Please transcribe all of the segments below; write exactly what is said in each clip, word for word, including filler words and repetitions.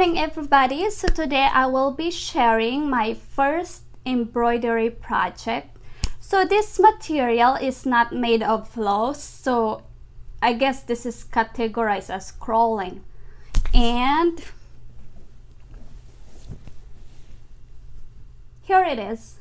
morning everybody. So today I will be sharing my first embroidery project. So this material is not made of floss, so I guess this is categorized as crawling. And here it is.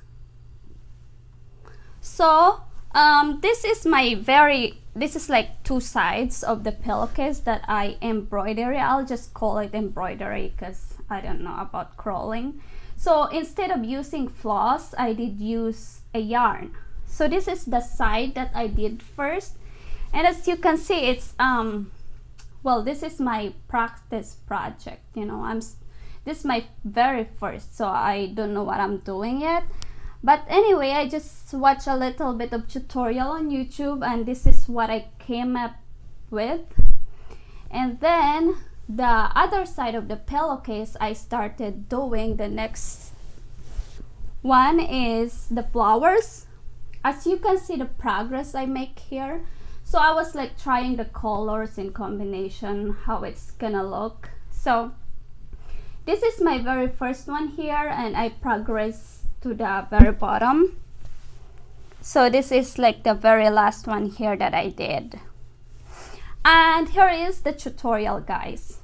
So um, this is my very This is like two sides of the pillowcase that I embroidery. I'll just call it embroidery because I don't know about crawling. So instead of using floss, I did use a yarn. So this is the side that I did first. And as you can see, it's, um, well, this is my practice project. You know, I'm, this is my very first, so I don't know what I'm doing yet. But anyway, I just watched a little bit of tutorial on YouTube and this is what I came up with. And then the other side of the pillowcase, I started doing the next one is the flowers. As you can see the progress I make here. So I was like trying the colors in combination, how it's gonna look. So this is my very first one here and I progressed to the very bottom. So this is like the very last one here that I did. And here is the tutorial, guys.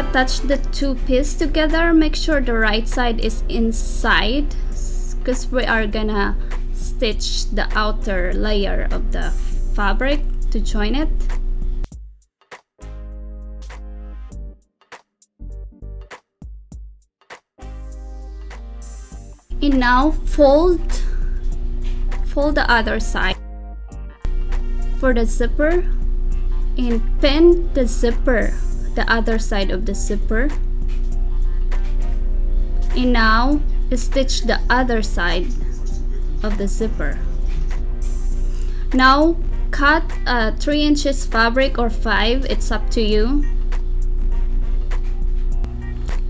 attach the two pieces together. Make sure the right side is inside because we are gonna stitch the outer layer of the fabric to join it. And now fold fold the other side for the zipper and pin the zipper, the other side of the zipper. And now stitch the other side of the zipper. Now cut uh, three inches fabric or five, it's up to you,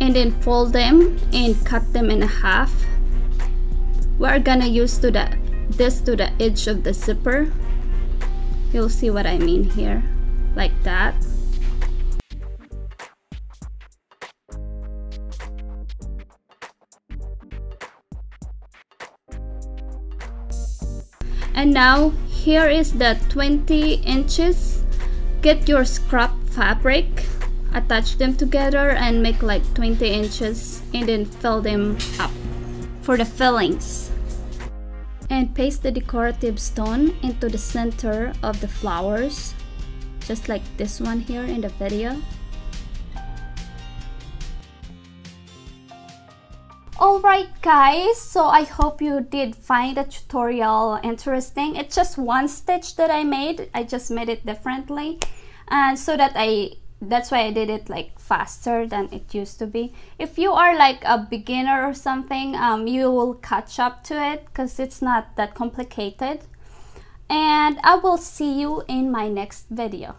and then fold them and cut them in half. We're gonna use to the this to the edge of the zipper. You'll see what I mean here, like that. And now here is the twenty inches. Get your scrap fabric, attach them together and make like twenty inches, and then fill them up for the fillings. And paste the decorative stone into the center of the flowers, just like this one here in the video. Alright guys, so I hope you did find the tutorial interesting. It's just one stitch that I made. I just made it differently, and so that I that's why I did it like faster than it used to be. If you are like a beginner or something, um, you will catch up to it because it's not that complicated. And I will see you in my next video.